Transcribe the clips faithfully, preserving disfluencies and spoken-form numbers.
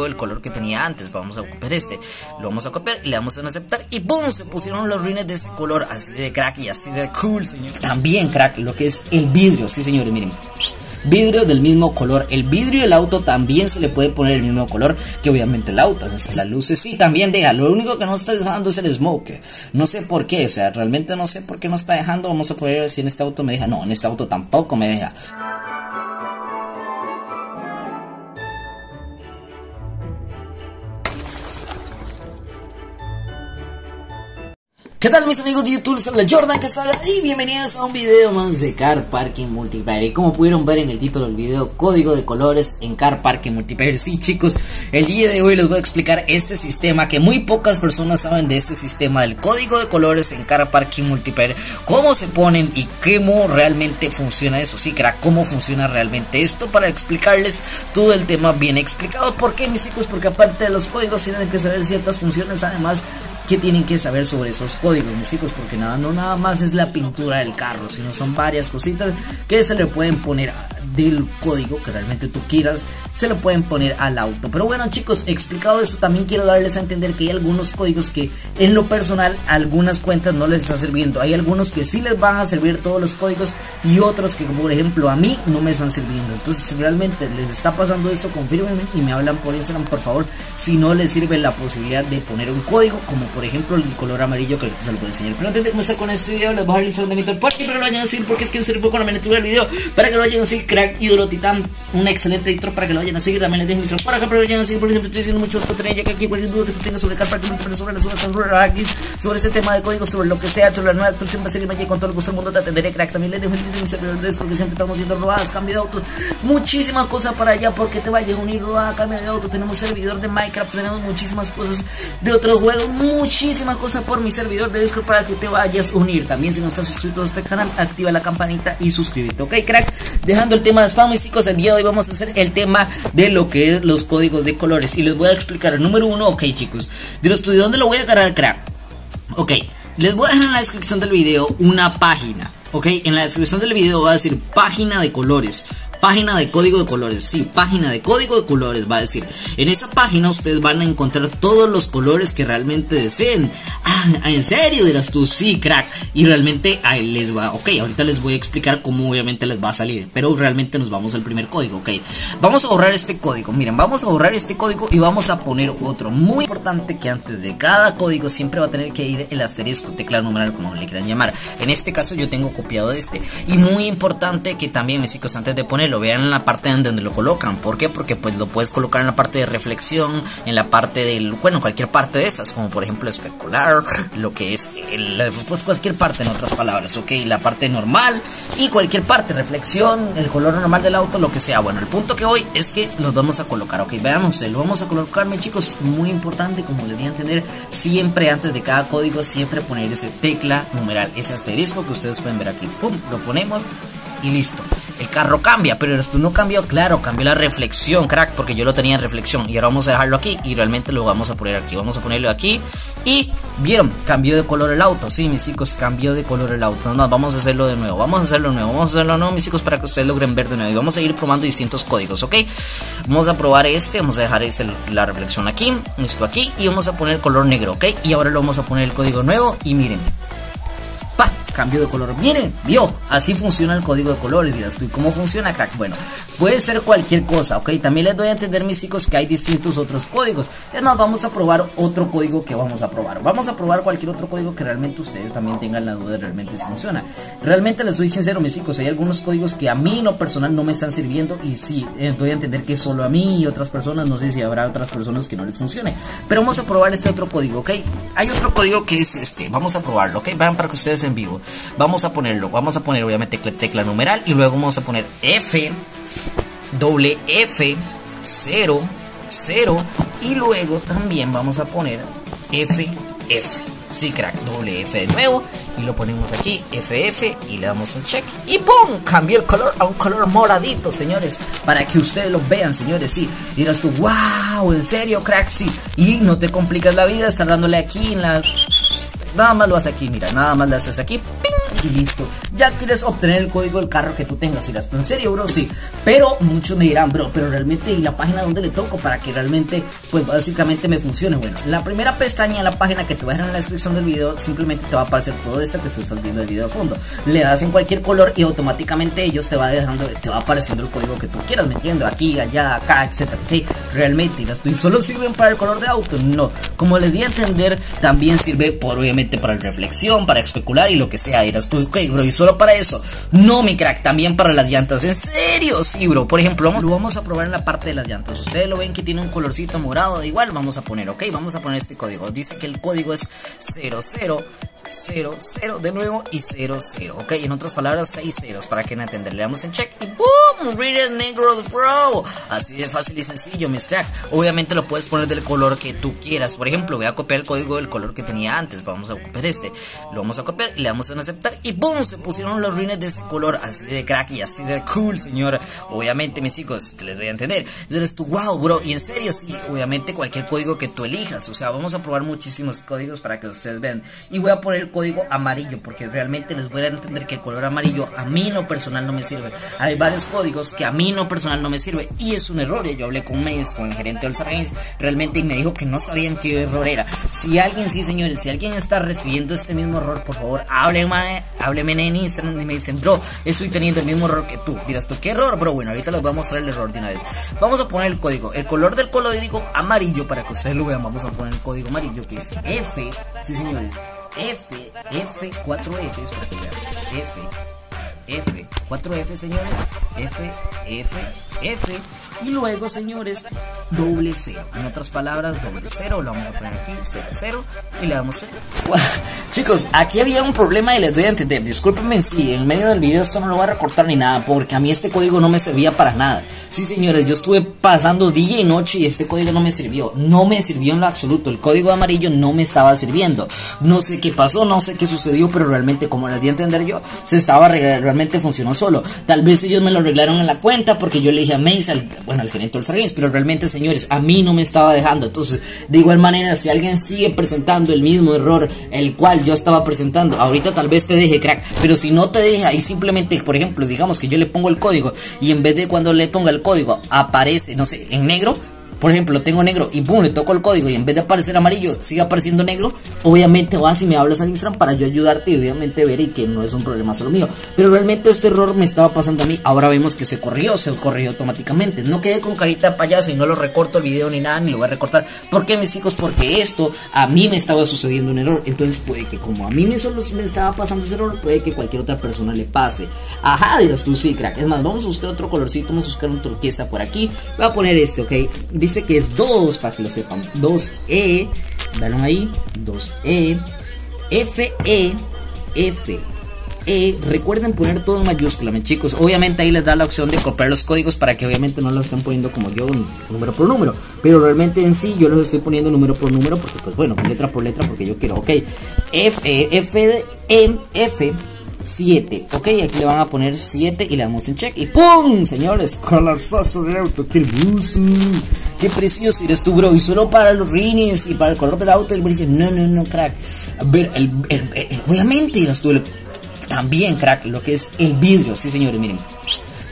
algo del color que tenía antes. Vamos a copiar este, lo vamos a copiar y le damos en aceptar y ¡boom! Se pusieron los rines de ese color, así de crack y así de cool, señor. También crack, lo que es el vidrio, sí señores, miren, vidrio del mismo color. El vidrio del auto también se le puede poner el mismo color que obviamente el auto. Las luces sí también deja. Lo único que no está dejando es el smoke. No sé por qué, o sea, realmente no sé por qué no está dejando. Vamos a poder ver si en este auto me deja. No, en este auto tampoco me deja. ¿Qué tal mis amigos de YouTube? Les habla Jordan Quezada y bienvenidos a un video más de Car Parking Multiplayer. Y como pudieron ver en el título del video, código de colores en Car Parking Multiplayer. Sí chicos, el día de hoy les voy a explicar este sistema que muy pocas personas saben de este sistema del código de colores en Car Parking Multiplayer. Cómo se ponen y cómo realmente funciona eso, sí crack, cómo funciona realmente esto, para explicarles todo el tema bien explicado. ¿Por qué mis chicos? Porque aparte de los códigos tienen que saber ciertas funciones, además que tienen que saber sobre esos códigos, mis chicos, porque nada, no nada más es la pintura del carro, sino son varias cositas que se le pueden poner del código que realmente tú quieras, se lo pueden poner al auto. Pero bueno chicos, explicado eso, también quiero darles a entender que hay algunos códigos que en lo personal a algunas cuentas no les está sirviendo. Hay algunos que sí les van a servir todos los códigos y otros que, como por ejemplo a mí, no me están sirviendo. Entonces si realmente les está pasando eso, confírmenme y me hablan por Instagram por favor, si no les sirve la posibilidad de poner un código, como por Por ejemplo el color amarillo que se lo puedo enseñar. Pero antes de comenzar con este video, les voy a dejar el Instagram de mi Car Parking para que lo vayan a seguir, porque es quien se lo puso con la miniatura del video, para que lo vayan a seguir, crack, ídolo, titán, un excelente editor, para que lo vayan a seguir. También les dejo mi Instagram por acá para que lo vayan a seguir, porque siempre estoy haciendo mucho contenido, ya que aquí cualquier duda que tú tengas sobre Car Parking, sobre las sobre, sobre este tema de códigos, sobre lo que sea, sobre la nueva actualización, va a seguirme aquí con todo el gusto del mundo, te atenderé, crack. También les dejo el link de mis servidores, porque siempre estamos haciendo robadas, cambio de autos, muchísimas cosas para allá, porque te vayas a unir robada, cambio de auto. Tenemos servidor de Minecraft, tenemos muchísimas cosas de otros juegos, muy muchísimas cosas por mi servidor de Discord para que te vayas a unir. También si no estás suscrito a este canal, activa la campanita y suscríbete, ok crack. Dejando el tema de spam mis chicos, el día de hoy vamos a hacer el tema de lo que es los códigos de colores y les voy a explicar el número uno, ok chicos, de los estudios. ¿Dónde lo voy a agarrar crack? Ok, les voy a dejar en la descripción del video una página, ok, en la descripción del video va a decir página de colores, página de código de colores, sí, página de código de colores va a decir. En esa página ustedes van a encontrar todos los colores que realmente deseen. Ah, en serio dirás tú, sí crack, y realmente ahí les va, ok, ahorita les voy a explicar cómo obviamente les va a salir, pero realmente nos vamos al primer código, ok. Vamos a borrar este código, miren, vamos a borrar este código y vamos a poner otro. Muy importante que antes de cada código siempre va a tener que ir el asterisco, tecla numeral, como le quieran llamar. En este caso yo tengo copiado este, y muy importante que también mis chicos antes de poner lo vean en la parte donde lo colocan. ¿Por qué? Porque pues lo puedes colocar en la parte de reflexión, en la parte del, bueno, cualquier parte de estas, como por ejemplo especular, lo que es el, pues cualquier parte, en otras palabras, ok, la parte normal y cualquier parte, reflexión, el color normal del auto, lo que sea. Bueno, el punto que voy es que los vamos a colocar, ok, veamos, lo vamos a colocar, mis chicos, muy importante, como debían entender, siempre antes de cada código, siempre poner ese tecla numeral, ese asterisco que ustedes pueden ver aquí, pum, lo ponemos y listo. El carro cambia, pero esto no cambió, claro, cambió la reflexión, crack, porque yo lo tenía en reflexión. Y ahora vamos a dejarlo aquí y realmente lo vamos a poner aquí. Vamos a ponerlo aquí y vieron, cambió de color el auto, sí, mis chicos, cambió de color el auto. No, no, vamos a hacerlo de nuevo, vamos a hacerlo de nuevo, vamos a hacerlo de nuevo, mis chicos, para que ustedes logren ver de nuevo. Y vamos a ir probando distintos códigos, ¿ok? Vamos a probar este, vamos a dejar este, la reflexión aquí, esto aquí, y vamos a poner color negro, ¿ok? Y ahora lo vamos a poner el código nuevo y miren, cambio de color, miren, vio, así funciona el código de colores. Dirás tú, ¿cómo funciona crack? Bueno, puede ser cualquier cosa, ok. También les doy a entender mis chicos que hay distintos otros códigos. Es más, vamos a probar otro código que vamos a probar, vamos a probar cualquier otro código que realmente ustedes también tengan la duda de realmente si funciona. Realmente les soy sincero mis chicos, hay algunos códigos que a mí no personal no me están sirviendo y sí, eh, doy a entender que solo a mí y otras personas, no sé si habrá otras personas que no les funcione, pero vamos a probar este otro código, ok. Hay otro código que es este, vamos a probarlo, ok, vean para que ustedes en vivo. Vamos a ponerlo, vamos a poner obviamente tecla, tecla numeral y luego vamos a poner F, doble F, cero, cero y luego también vamos a poner F, F, sí crack, doble F de nuevo y lo ponemos aquí, F F y le damos un check y ¡pum! Cambió el color a un color moradito, señores, para que ustedes lo vean, señores, sí, dirás tú, wow, en serio crack, sí, y no te complicas la vida, estar dándole aquí en la... Nada más lo haces aquí, mira, nada más lo haces aquí, ¡ping! y listo. Ya quieres obtener el código del carro que tú tengas y gasto. En serio, bro, sí. Pero muchos me dirán, bro, pero realmente, ¿y la página donde le toco para que realmente, pues básicamente me funcione? Bueno, la primera pestaña de la página que te va a dejar en la descripción del video, simplemente te va a aparecer todo esto que tú estás viendo el video de fondo. Le das en cualquier color y automáticamente ellos te va dejando, te va apareciendo el código que tú quieras, metiendo aquí, allá, acá, etcétera. ¿Okay? Realmente, las twins solo sirven para el color de auto. No, como les di a entender, también sirve por, obviamente, para reflexión, para especular y lo que sea. Dirás tú, ok, bro, y solo para eso. No, mi crack, también para las llantas. En serio, sí, bro. Por ejemplo, vamos, lo vamos a probar en la parte de las llantas. Ustedes lo ven que tiene un colorcito morado. Igual vamos a poner, ok, vamos a poner este código. Dice que el código es cero cero cero cero de nuevo y cero cero, ok, en otras palabras seis ceros, para que no entender, le damos en check y boom, read it negro bro, así de fácil y sencillo, mis crack. Obviamente lo puedes poner del color que tú quieras. Por ejemplo, voy a copiar el código del color que tenía antes, vamos a copiar este, lo vamos a copiar y le damos en aceptar y boom, se pusieron los rines de ese color, así de crack y así de cool, señor. Obviamente, mis chicos, les voy a entender, eres tú, wow, bro, y en serio, sí, obviamente cualquier código que tú elijas, o sea, vamos a probar muchísimos códigos para que ustedes vean, y voy a poner el código amarillo porque realmente les voy a entender que el color amarillo a mí en lo personal no me sirve. Hay varios códigos que a mí en lo personal no me sirve y es un error. Yo hablé con Mails, con el gerente Olsar Reyes, realmente, y me dijo que no sabían qué error era. Si alguien, sí señores, si alguien está recibiendo este mismo error, por favor hábleme, hábleme en Instagram y me dicen, bro, estoy teniendo el mismo error que tú. Dirás tú, ¿qué error, bro? Bueno, ahorita les voy a mostrar el error de una vez. Vamos a poner el código, el color del color digo amarillo para que ustedes lo vean. Vamos a poner el código amarillo que es F, sí señores, F, F, cuatro F, para que vean. F, F, cuatro F, señores. F, F, F. Y luego, señores, doble cero. En otras palabras, doble cero. Lo vamos a poner aquí, cero, cero. Y le damos cero. Chicos, aquí había un problema y les doy a entender. Discúlpenme si en medio del video esto no lo voy a recortar ni nada, porque a mí este código no me servía para nada. Sí, señores, yo estuve pasando día y noche y este código no me sirvió. No me sirvió en lo absoluto. El código amarillo no me estaba sirviendo. No sé qué pasó, no sé qué sucedió, pero realmente, como les di a entender yo, se estaba realmente funcionó solo. Tal vez ellos me lo arreglaron en la cuenta porque yo le dije a Mace al... bueno, al gerente Olsar Reyes, pero realmente, señores, a mí no me estaba dejando. Entonces, de igual manera, si alguien sigue presentando el mismo error el cual yo estaba presentando, ahorita tal vez te deje, crack, pero si no te deja y simplemente, por ejemplo, digamos que yo le pongo el código y en vez de cuando le ponga el código aparece, no sé, en negro. Por ejemplo, tengo negro y boom, le toco el código y en vez de aparecer amarillo, sigue apareciendo negro. Obviamente vas y me hablas al Instagram para yo ayudarte y obviamente ver y que no es un problema solo mío. Pero realmente este error me estaba pasando a mí. Ahora vemos que se corrió, se corrió automáticamente. No quedé con carita de payaso y no lo recorto el video ni nada, ni lo voy a recortar. ¿Por qué, mis chicos? Porque esto a mí me estaba sucediendo un error. Entonces puede que como a mí me solo me estaba pasando ese error, puede que cualquier otra persona le pase. Ajá, dirás tú, sí, crack. Es más, vamos a buscar otro colorcito, vamos a buscar un turquesa por aquí. Voy a poner este, ok. Dice que es dos, para que lo sepan, dos E, vean ahí, dos E, F E, F E. Eh, recuerden poner todo en mayúscula, mis chicos. Obviamente ahí les da la opción de copiar los códigos para que obviamente no lo estén poniendo como yo, número por número, pero realmente en sí yo los estoy poniendo número por número porque, pues bueno, letra por letra porque yo quiero, ok. F, F, E, F siete, ok, aquí le van a poner siete y le damos un check y ¡pum! Señores, colorzoso de auto, qué hermoso, qué precioso eres tú, bro, y solo para los rines y para el color del auto. El brillo, no, no, no, crack. A ver, el, el, el, obviamente eres tú, el, también, crack, lo que es el vidrio, sí señores, miren,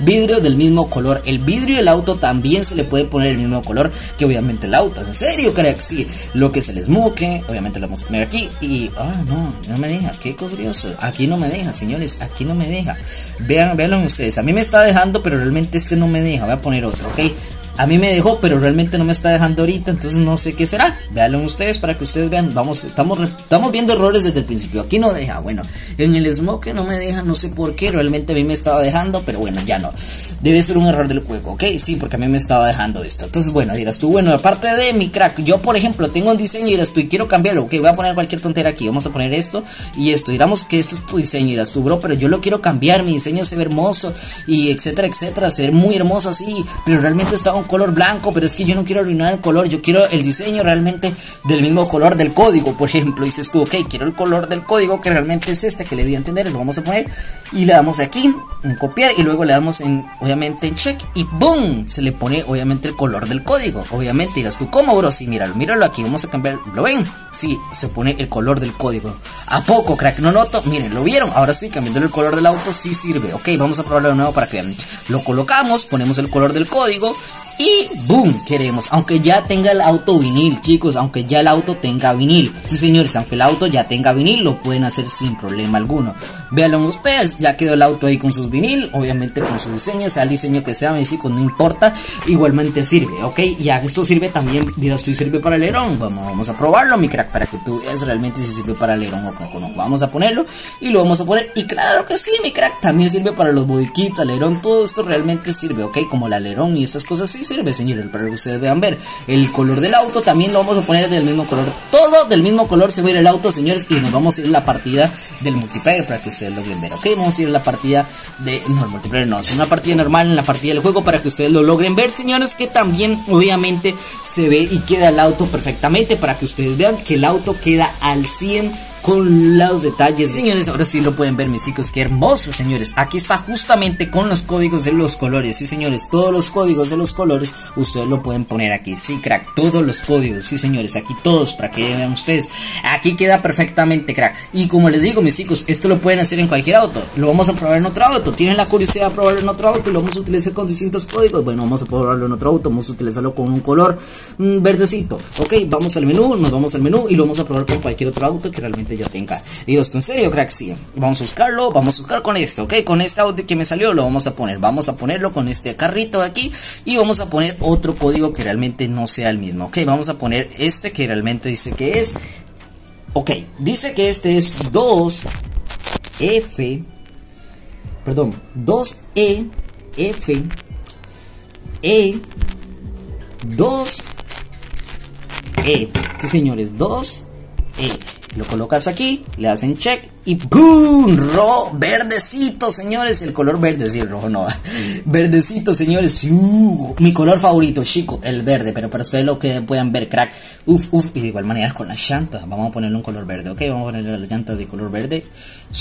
vidrio del mismo color. El vidrio del auto también se le puede poner el mismo color que obviamente el auto. En serio, crack, sí. Lo que se les moque, obviamente lo vamos a poner aquí. Y, ah, oh, no, no me deja. Qué curioso. Aquí no me deja, señores. Aquí no me deja. Vean, veanlo ustedes. A mí me está dejando, pero realmente este no me deja. Voy a poner otro, ¿ok? A mí me dejó, pero realmente no me está dejando ahorita, entonces no sé qué será. Véanlo ustedes para que ustedes vean. Vamos, estamos, estamos viendo errores desde el principio. Aquí no deja, bueno, en el smoke no me deja, no sé por qué, realmente a mí me estaba dejando, pero bueno, ya no. Debe ser un error del juego, ¿ok? Sí, porque a mí me estaba dejando esto. Entonces, bueno, dirás tú, bueno, aparte de mi crack, yo por ejemplo tengo un diseño y dirás tú, y quiero cambiarlo, ok, voy a poner cualquier tontera aquí, vamos a poner esto y esto. Diramos que este es tu diseño y dirás tú, bro, pero yo lo quiero cambiar, mi diseño se ve hermoso y etcétera, etcétera, se ve muy hermoso así, pero realmente está un color blanco, pero es que yo no quiero arruinar el color, yo quiero el diseño realmente del mismo color del código. Por ejemplo, dices tú, ok, quiero el color del código que realmente es este que le di a entender, lo vamos a poner y le damos aquí en copiar y luego le damos en, obviamente en check y boom, se le pone obviamente el color del código. Obviamente dirás tú, ¿cómo, bro? Sí, míralo, míralo aquí, vamos a cambiar, ¿lo ven? Sí, se pone el color del código. ¿A poco, crack? No noto, miren, ¿lo vieron? Ahora sí, cambiándole el color del auto, sí sirve. Ok, vamos a probarlo de nuevo para que vean. Lo colocamos, ponemos el color del código y boom, queremos, aunque ya tenga el auto vinil, chicos, aunque ya el auto tenga vinil, sí señores, aunque el auto ya tenga vinil, lo pueden hacer sin problema alguno. Véanlo ustedes, ya quedó el auto ahí con sus vinil, obviamente con su diseño, sea el diseño que sea, chicos, no importa, igualmente sirve, ok, y esto sirve también, dirás tú, sirve para el alerón, vamos, vamos a probarlo, mi crack, para que tú veas realmente si sirve para el alerón o no, no, vamos a ponerlo, y lo vamos a poner, y claro que sí, mi crack, también sirve para los bodiquitos, alerón, todo esto realmente sirve, ok, como el alerón y estas cosas sí sirve, señores, para que ustedes vean ver. El color del auto también lo vamos a poner del mismo color. Todo del mismo color se va a ir el auto, señores. Y nos vamos a ir a la partida del multiplayer para que ustedes lo logren ver. Ok, vamos a ir a la partida de... No, el multiplayer no, es una partida normal en la partida del juego para que ustedes lo logren ver, señores. Que también, obviamente, se ve y queda el auto perfectamente para que ustedes vean que el auto queda al cien por ciento. Con los detalles, señores, ahora sí lo pueden ver, mis chicos, qué hermoso, señores. Aquí está justamente con los códigos de los colores, sí, señores, todos los códigos de los colores, ustedes lo pueden poner aquí, sí, crack, todos los códigos, sí, señores, aquí todos, para que vean ustedes, aquí queda perfectamente, crack, y como les digo, mis chicos, esto lo pueden hacer en cualquier auto, lo vamos a probar en otro auto, tienen la curiosidad de probarlo en otro auto, lo vamos a utilizar con distintos códigos, bueno, vamos a probarlo en otro auto, vamos a utilizarlo con un color mmm, verdecito, ok, vamos al menú, nos vamos al menú y lo vamos a probar con cualquier otro auto que realmente ya tenga. Dios, en serio, crack, sí. Vamos a buscarlo, vamos a buscar con esto, ok, con este auto que me salió lo vamos a poner, vamos a ponerlo con este carrito de aquí y vamos a poner otro código que realmente no sea el mismo, ok, vamos a poner este que realmente dice que es, ok, dice que este es dos F, perdón, dos E F, E, dos E, sí señores, dos E. Lo colocas aquí, le hacen check y ¡boom! Rojo, verdecito, señores, el color verde, sí, el rojo no, verdecito, señores, uh, mi color favorito, chico, el verde, pero para ustedes lo que puedan ver, crack, uff, uff, y de igual manera con las llantas, vamos a ponerle un color verde, ok, vamos a ponerle las llantas de color verde,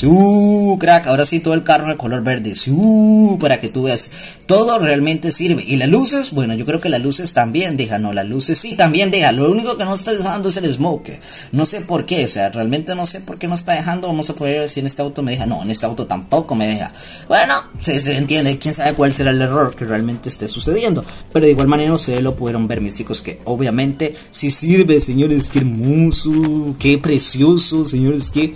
uh, crack, ahora sí todo el carro de color verde, uh, para que tú veas, todo realmente sirve, y las luces, bueno, yo creo que las luces también dejan, no, las luces sí también dejan, lo único que no está dejando es el smoke, no sé por qué, o sea, realmente no sé por qué no está dejando, vamos a poder ver si en este auto me deja, no, en este auto tampoco me deja, bueno, se, se entiende, quién sabe cuál será el error que realmente esté sucediendo, pero de igual manera ustedes lo pudieron ver, mis chicos, que obviamente sí sirve, señores, qué hermoso, qué precioso, señores, qué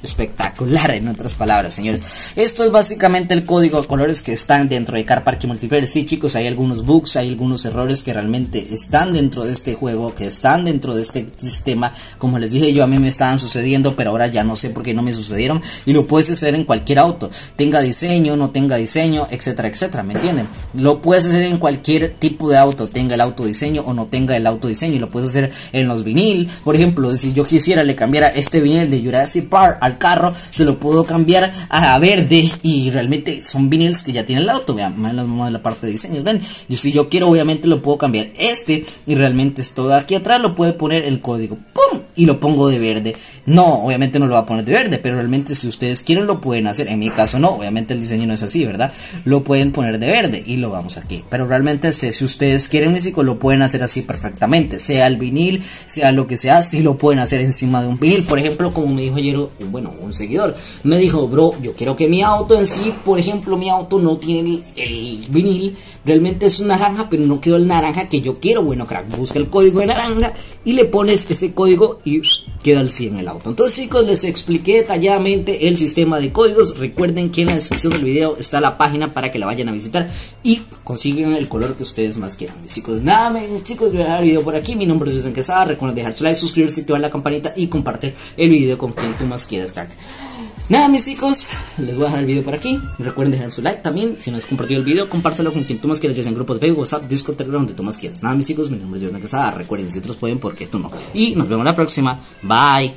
espectacular, en otras palabras, señores. Esto es básicamente el código de colores que están dentro de Car Parking Multiplayer. Sí, chicos, hay algunos bugs, hay algunos errores que realmente están dentro de este juego, que están dentro de este sistema. Como les dije yo, a mí me estaban sucediendo, pero ahora ya no sé por qué no me sucedieron. Y lo puedes hacer en cualquier auto, tenga diseño, no tenga diseño, etcétera, etcétera, ¿me entienden? Lo puedes hacer en cualquier tipo de auto, tenga el autodiseño o no tenga el autodiseño. Y lo puedes hacer en los vinil. Por ejemplo, si yo quisiera le cambiara este vinil de Jurassic Park al carro, se lo puedo cambiar a verde y realmente son viniles que ya tiene el auto, vean, más en la parte de diseños, ven, y si yo quiero obviamente lo puedo cambiar este y realmente es todo aquí atrás, lo puede poner el código, pum, y lo pongo de verde, no, obviamente no lo va a poner de verde, pero realmente si ustedes quieren lo pueden hacer, en mi caso no, obviamente el diseño no es así, ¿verdad? Lo pueden poner de verde y lo vamos aquí, pero realmente si ustedes quieren, mis chicos, lo pueden hacer así perfectamente, sea el vinil, sea lo que sea, si lo pueden hacer encima de un vinil, por ejemplo, como me dijo ayer, bueno, Bueno, un seguidor me dijo, bro, yo quiero que mi auto en sí, por ejemplo, mi auto no tiene el, el vinil, realmente es un naranja, pero no quedó el naranja que yo quiero. Bueno, crack, busca el código de naranja y le pones ese código y queda el cien en el auto. Entonces, chicos, les expliqué detalladamente el sistema de códigos. Recuerden que en la descripción del video está la página para que la vayan a visitar y consigan el color que ustedes más quieran. Chicos, nada menos, chicos, voy a dejar el video por aquí. Mi nombre es Jordan Quezada. Recuerden dejar su like, suscribirse, activar la campanita y compartir el video con quien tú más quieras. Nada, mis chicos, les voy a dejar el video por aquí. Recuerden dejar su like también. Si no has compartido el video, compártelo con quien tú más quieras, ya sea en grupos de Facebook, WhatsApp, Discord, Telegram, donde tú más quieras. Nada, mis chicos, mi nombre es Jordan Quezada. Recuerden, si otros pueden, porque tú no. Y nos vemos la próxima. Bye.